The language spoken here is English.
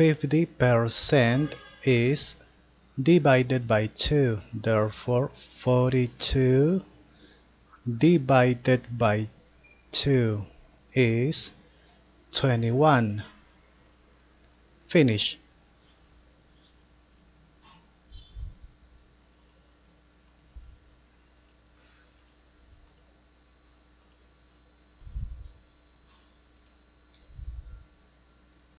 50% is divided by 2, therefore 42 divided by 2 is 21. Finish.